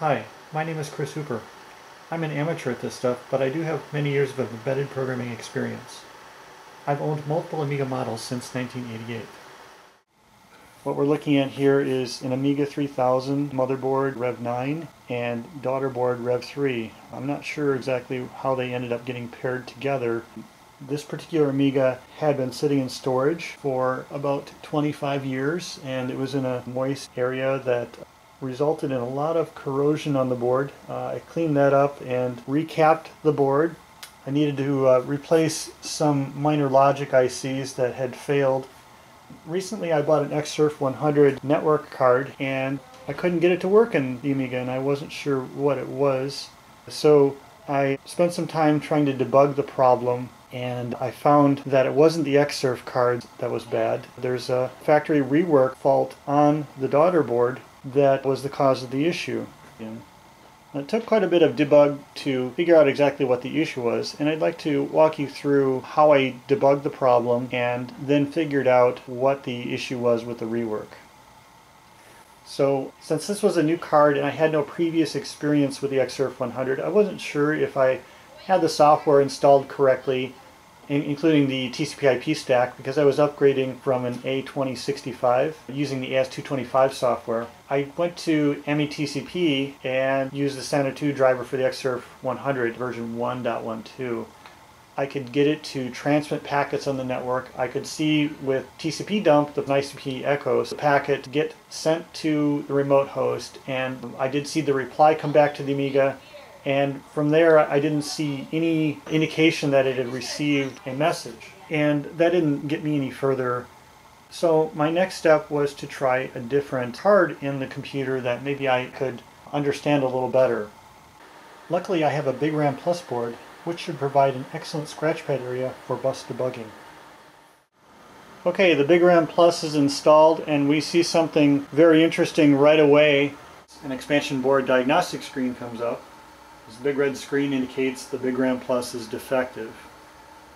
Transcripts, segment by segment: Hi, my name is Chris Hooper. I'm an amateur at this stuff, but I do have many years of embedded programming experience. I've owned multiple Amiga models since 1988. What we're looking at here is an Amiga 3000 motherboard Rev 9 and daughterboard Rev 3. I'm not sure exactly how they ended up getting paired together. This particular Amiga had been sitting in storage for about 25 years, and it was in a moist area that resulted in a lot of corrosion on the board. I cleaned that up and recapped the board. I needed to replace some minor logic ICs that had failed. Recently I bought an X-Surf-100 network card, and I couldn't get it to work in the Amiga, and I wasn't sure what it was. So I spent some time trying to debug the problem, and I found that it wasn't the X-Surf card that was bad. There's a factory rework fault on the daughter board that was the cause of the issue. It took quite a bit of debug to figure out exactly what the issue was, and I'd like to walk you through how I debugged the problem and then figured out what the issue was with the rework. So, since this was a new card and I had no previous experience with the X-Surf-100, I wasn't sure if I had the software installed correctly, including the TCP/IP stack, because I was upgrading from an A2065 using the AS225 software. I went to AmiTCP and used the Santa2 driver for the X-Surf-100 version 1.12. I could get it to transmit packets on the network. I could see with TCP dump, the ICP echoes, the packet get sent to the remote host, and I did see the reply come back to the Amiga. And from there, I didn't see any indication that it had received a message. And that didn't get me any further. So my next step was to try a different card in the computer that maybe I could understand a little better. Luckily, I have a BigRamPlus board, which should provide an excellent scratchpad area for bus debugging. Okay, the BigRamPlus is installed, and we see something very interesting right away. An expansion board diagnostic screen comes up. This big red screen indicates the BigRamPlus is defective.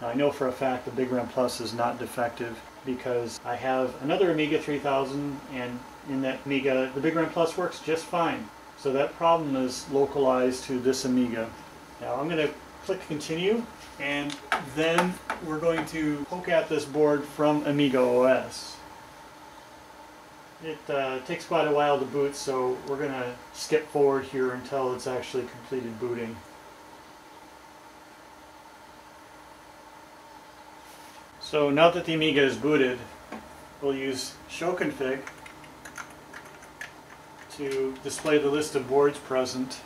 Now, I know for a fact the BigRamPlus is not defective because I have another Amiga 3000, and in that Amiga the BigRamPlus works just fine. So that problem is localized to this Amiga. Now I'm going to click continue, and then we're going to poke at this board from Amiga OS. It takes quite a while to boot, so we're going to skip forward here until it's actually completed booting. So now that the Amiga is booted, we'll use show config to display the list of boards present,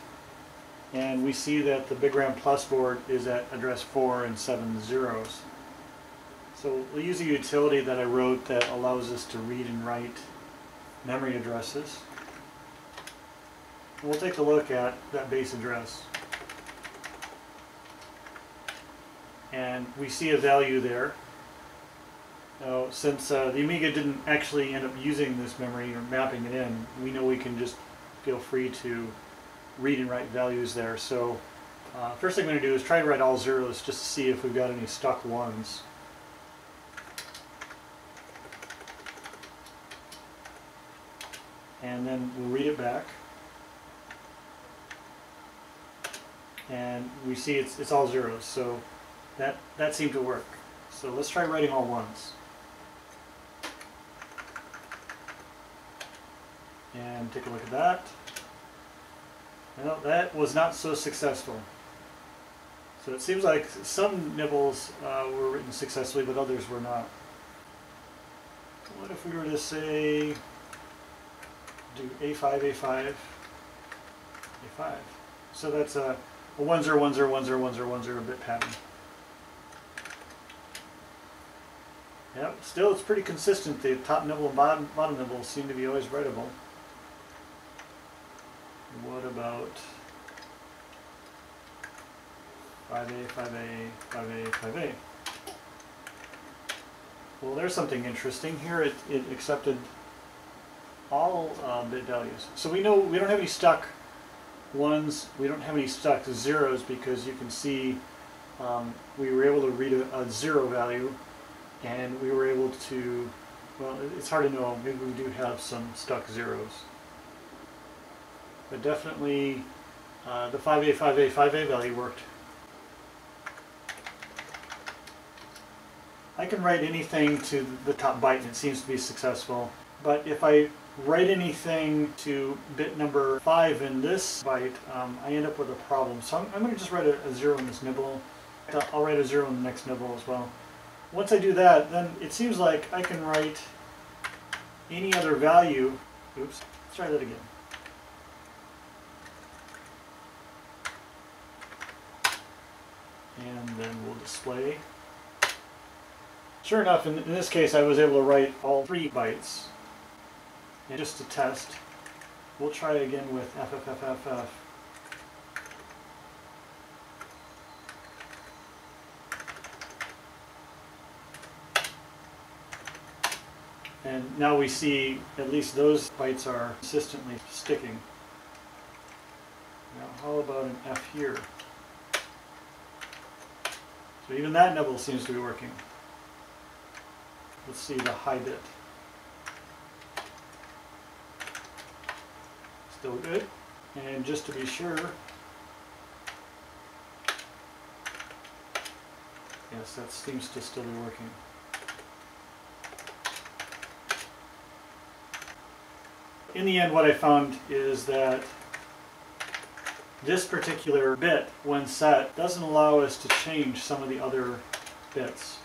and we see that the BigRamPlus board is at address 4 and 7 zeros. So we'll use a utility that I wrote that allows us to read and write memory addresses. We'll take a look at that base address, and we see a value there. Now, since the Amiga didn't actually end up using this memory or mapping it in, we know we can just feel free to read and write values there. So first thing I'm going to do is try to write all zeros just to see if we've got any stuck ones. And then we'll read it back, and we see it's all zeros, so that seemed to work. So let's try writing all ones, and take a look at that. Well, that was not so successful. So it seems like some nibbles were written successfully, but others were not. What if we were to say do A5, A5, A5. So that's a 1 0 1 0 1 0 1 0 1 0 bit pattern. Yep, still it's pretty consistent. The top nibble and bottom nibble seem to be always writable. What about 5A, 5A, 5A, 5A? Well, there's something interesting here. It accepted all bit values. So we know we don't have any stuck ones, we don't have any stuck zeros, because you can see we were able to read a zero value, and we were able to, well, it's hard to know, maybe we do have some stuck zeros. but definitely the 5A value worked. I can write anything to the top byte and it seems to be successful, but if I write anything to bit number 5 in this byte, I end up with a problem. So I'm going to just write a 0 in this nibble. I'll write a 0 in the next nibble as well. Once I do that, then it seems like I can write any other value. Oops, let's try that again. And then we'll display. Sure enough, in this case, I was able to write all 3 bytes. And just to test, we'll try again with FFFFF. And now we see at least those bytes are consistently sticking. Now how about an F here? So even that nibble seems to be working. Let's see the high bit. Still good. And just to be sure, yes, that seems to still be working. In the end, what I found is that this particular bit, when set, doesn't allow us to change some of the other bits.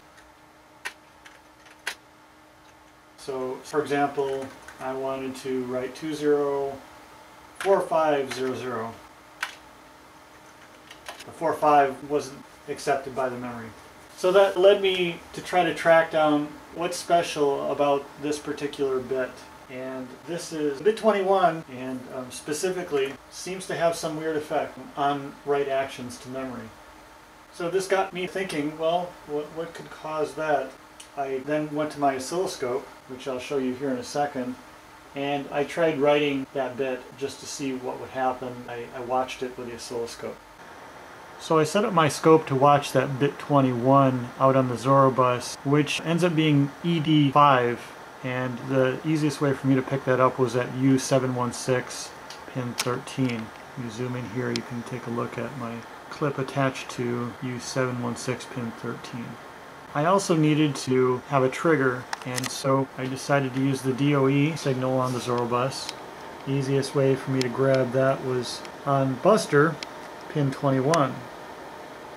So, for example, I wanted to write 204500. The 45 wasn't accepted by the memory. So that led me to try to track down what's special about this particular bit. And this is bit 21, and specifically seems to have some weird effect on write actions to memory. So this got me thinking, well, what could cause that? I then went to my oscilloscope, which I'll show you here in a second, and I tried writing that bit just to see what would happen. I watched it with the oscilloscope. So I set up my scope to watch that bit 21 out on the Zorro bus, which ends up being ED5. And the easiest way for me to pick that up was at U716 pin 13. You zoom in here, you can take a look at my clip attached to U716 pin 13. I also needed to have a trigger, and so I decided to use the DOE signal on the Zorro bus. The easiest way for me to grab that was on Buster pin 21.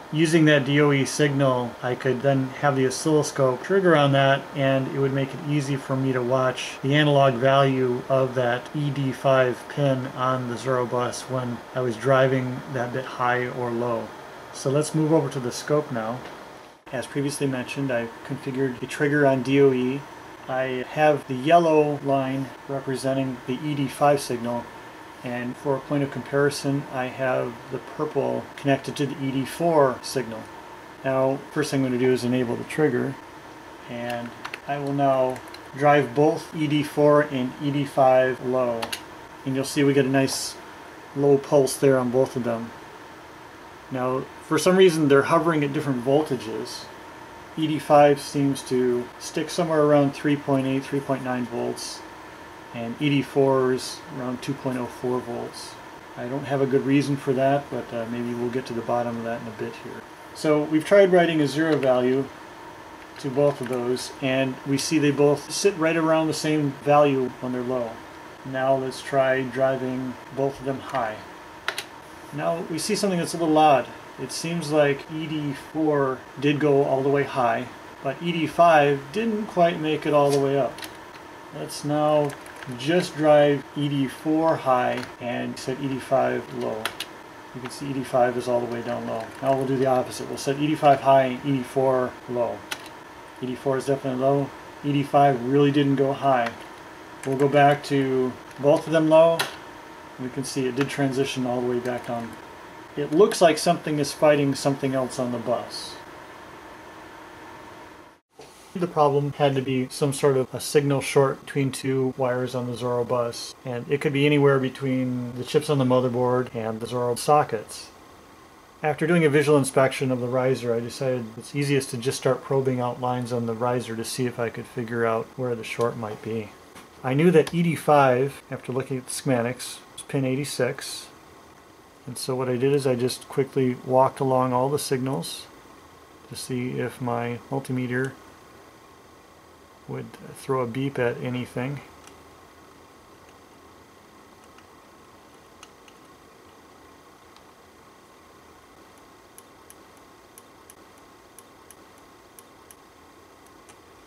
Using that DOE signal, I could then have the oscilloscope trigger on that, and it would make it easy for me to watch the analog value of that ED5 pin on the Zorro bus when I was driving that bit high or low. So let's move over to the scope now. As previously mentioned, I configured the trigger on DOE. I have the yellow line representing the ED5 signal. And for a point of comparison, I have the purple connected to the ED4 signal. Now, first thing I'm going to do is enable the trigger. And I will now drive both ED4 and ED5 low. And you'll see we get a nice low pulse there on both of them. Now, for some reason, they're hovering at different voltages. ED5 seems to stick somewhere around 3.8, 3.9 volts. And ED4 is around 2.04 volts. I don't have a good reason for that, but maybe we'll get to the bottom of that in a bit here. So we've tried writing a 0 value to both of those, and we see they both sit right around the same value when they're low. Now let's try driving both of them high. Now we see something that's a little odd. It seems like ED4 did go all the way high, but ED5 didn't quite make it all the way up. Let's now just drive ED4 high and set ED5 low. You can see ED5 is all the way down low. Now we'll do the opposite. We'll set ED5 high and ED4 low. ED4 is definitely low. ED5 really didn't go high. We'll go back to both of them low. We can see it did transition all the way back on. It looks like something is fighting something else on the bus. The problem had to be some sort of a signal short between two wires on the Zorro bus, and it could be anywhere between the chips on the motherboard and the Zorro sockets. After doing a visual inspection of the riser, I decided it's easiest to just start probing out lines on the riser to see if I could figure out where the short might be. I knew that ED5, after looking at the schematics, was pin 86. And so what I did is I just quickly walked along all the signals to see if my multimeter would throw a beep at anything.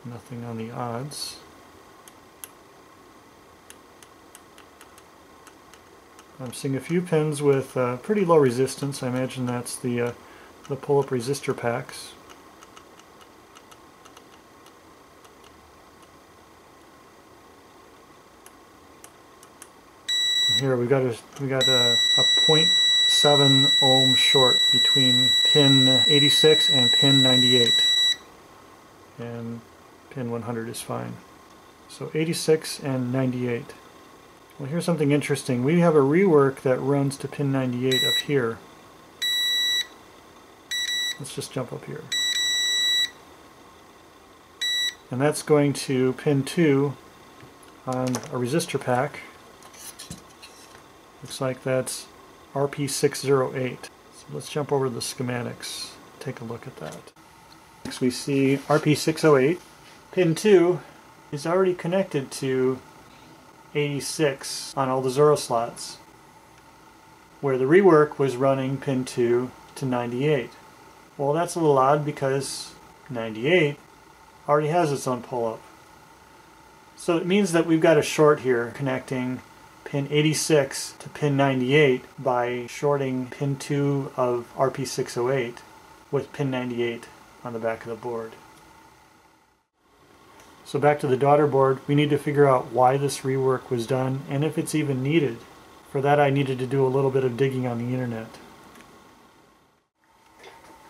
Nothing on the odds. I'm seeing a few pins with pretty low resistance. I imagine that's the pull-up resistor packs. And here we got a 0.7 ohm short between pin 86 and pin 98, and pin 100 is fine. So 86 and 98. Well, here's something interesting. We have a rework that runs to pin 98 up here. Let's just jump up here. And that's going to pin 2 on a resistor pack. Looks like that's RP608. So let's jump over to the schematics, take a look at that. Next we see RP608. Pin 2 is already connected to 86 on all the zero slots, where the rework was running pin 2 to 98. Well, that's a little odd because 98 already has its own pull-up. So it means that we've got a short here connecting pin 86 to pin 98 by shorting pin 2 of RP608 with pin 98 on the back of the board. So back to the daughter board, we need to figure out why this rework was done and if it's even needed. For that I needed to do a little bit of digging on the internet.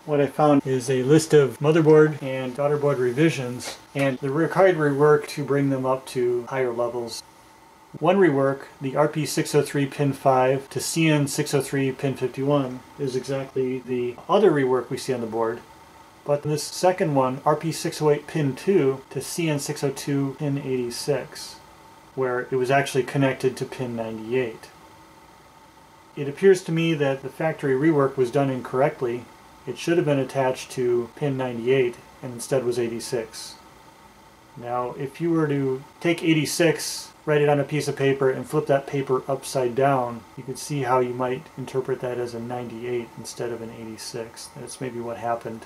What I found is a list of motherboard and daughter board revisions and the required rework to bring them up to higher levels. One rework, the RP603 pin 5 to CN603 pin 51, is exactly the other rework we see on the board. But this second one, RP608 pin 2 to CN602 pin 86, where it was actually connected to pin 98. It appears to me that the factory rework was done incorrectly. It should have been attached to pin 98 and instead was 86. Now, if you were to take 86, write it on a piece of paper, and flip that paper upside down, you could see how you might interpret that as a 98 instead of an 86. That's maybe what happened.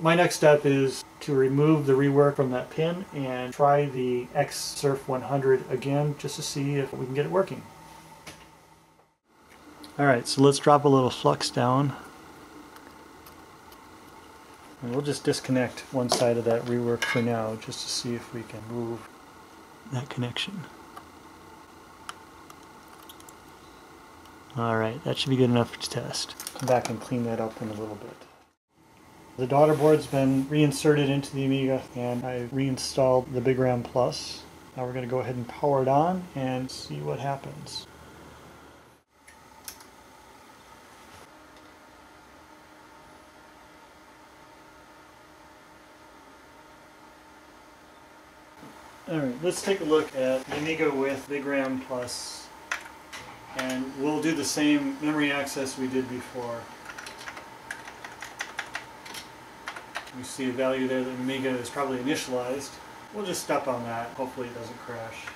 My next step is to remove the rework from that pin and try the X-Surf-100 again just to see if we can get it working. Alright, so let's drop a little flux down. And we'll just disconnect one side of that rework for now just to see if we can move that connection. Alright, that should be good enough to test. Come back and clean that up in a little bit. The daughter board's been reinserted into the Amiga and I reinstalled the BigRamPlus. Now we're going to go ahead and power it on and see what happens. Alright, let's take a look at the Amiga with BigRamPlus, and we'll do the same memory access we did before. We see a value there that Amiga is probably initialized. We'll just step on that. Hopefully it doesn't crash.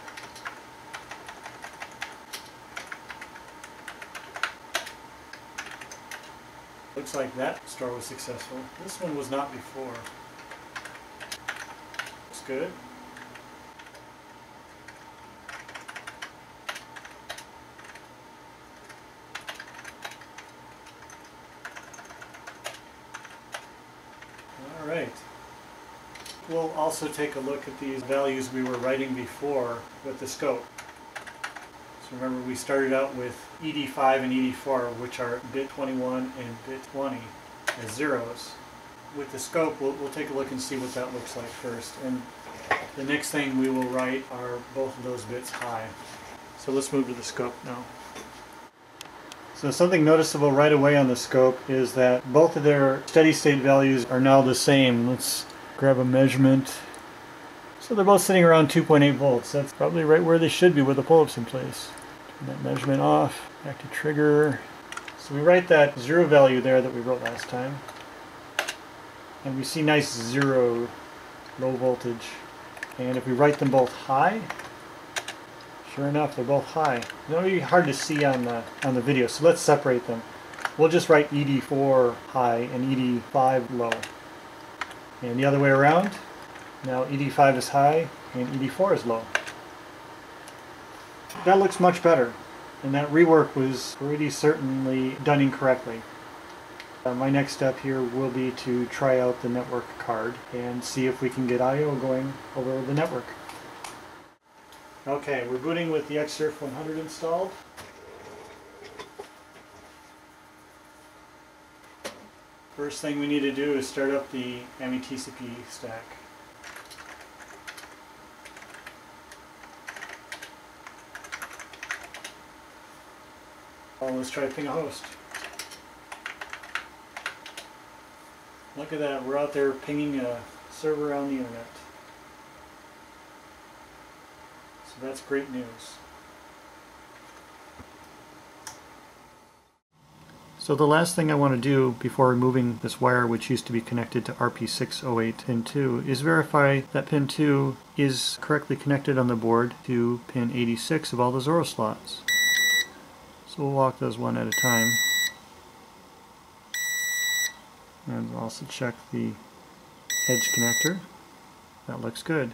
Looks like that store was successful. This one was not before. Looks good. Alright, we'll also take a look at these values we were writing before with the scope. So remember we started out with ED5 and ED4, which are bit 21 and bit 20 as zeros. With the scope we'll take a look and see what that looks like first, and the next thing we will write are both of those bits high. So let's move to the scope now. So something noticeable right away on the scope is that both of their steady state values are now the same. Let's grab a measurement. So they're both sitting around 2.8 volts. That's probably right where they should be with the pull-ups in place. That measurement off, back to trigger. So we write that zero value there that we wrote last time. And we see nice zero, low voltage. And if we write them both high, sure enough, they're both high. They're really hard to see on the video, so let's separate them. We'll just write ED4 high and ED5 low. And the other way around, now ED5 is high and ED4 is low. That looks much better, and that rework was pretty certainly done incorrectly. My next step here will be to try out the network card and see if we can get I/O going over the network. Okay, we're booting with the X-Surf-100 installed. First thing we need to do is start up the AmiTCP stack. Well, let's try to ping a host. Look at that, we're out there pinging a server on the internet. So that's great news. So the last thing I want to do before removing this wire, which used to be connected to RP608 pin 2, is verify that pin 2 is correctly connected on the board to pin 86 of all the Zoro slots. So we'll walk those one at a time. And we'll also check the edge connector. That looks good.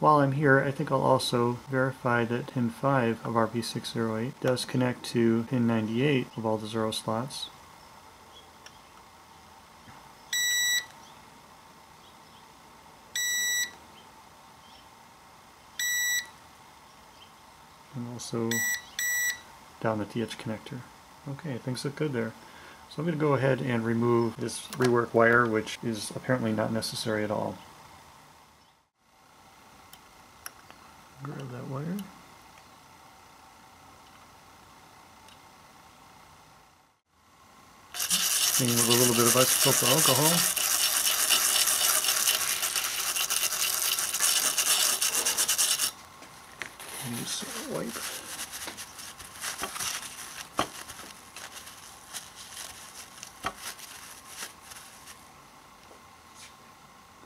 While I'm here, I think I'll also verify that pin 5 of RP608 does connect to pin 98 of all the Zoro slots. And also down at the edge connector. Okay, things look good there. So I'm going to go ahead and remove this rework wire, which is apparently not necessary at all. Grab that wire. Clean with a little bit of isopropyl alcohol. Use a wipe.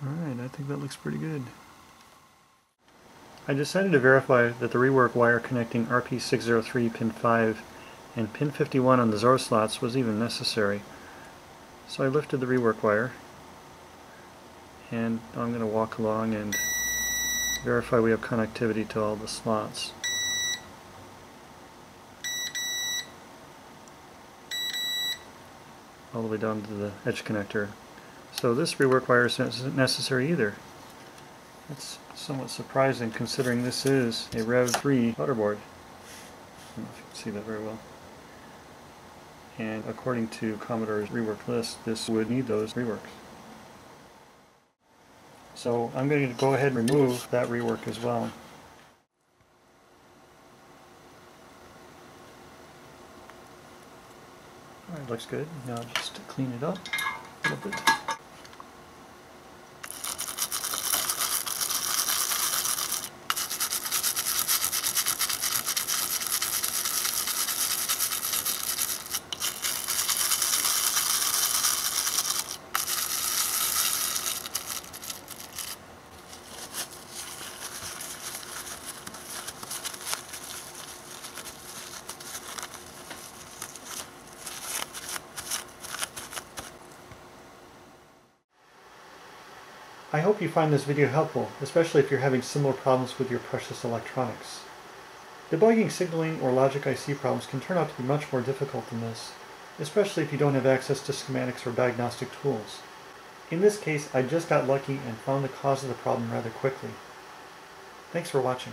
Alright, I think that looks pretty good. I decided to verify that the rework wire connecting RP603 pin 5 and pin 51 on the Zoro slots was even necessary. So I lifted the rework wire, and I'm going to walk along and verify we have connectivity to all the slots. All the way down to the edge connector. So this rework wire isn't necessary either. That's somewhat surprising considering this is a Rev 3 motherboard. I don't know if you can see that very well. And according to Commodore's rework list, this would need those reworks. So I'm going to go ahead and remove that rework as well. Alright, looks good. Now just to clean it up a little bit. I hope you find this video helpful, especially if you're having similar problems with your precious electronics. Debugging signaling or logic IC problems can turn out to be much more difficult than this, especially if you don't have access to schematics or diagnostic tools. In this case, I just got lucky and found the cause of the problem rather quickly. Thanks for watching.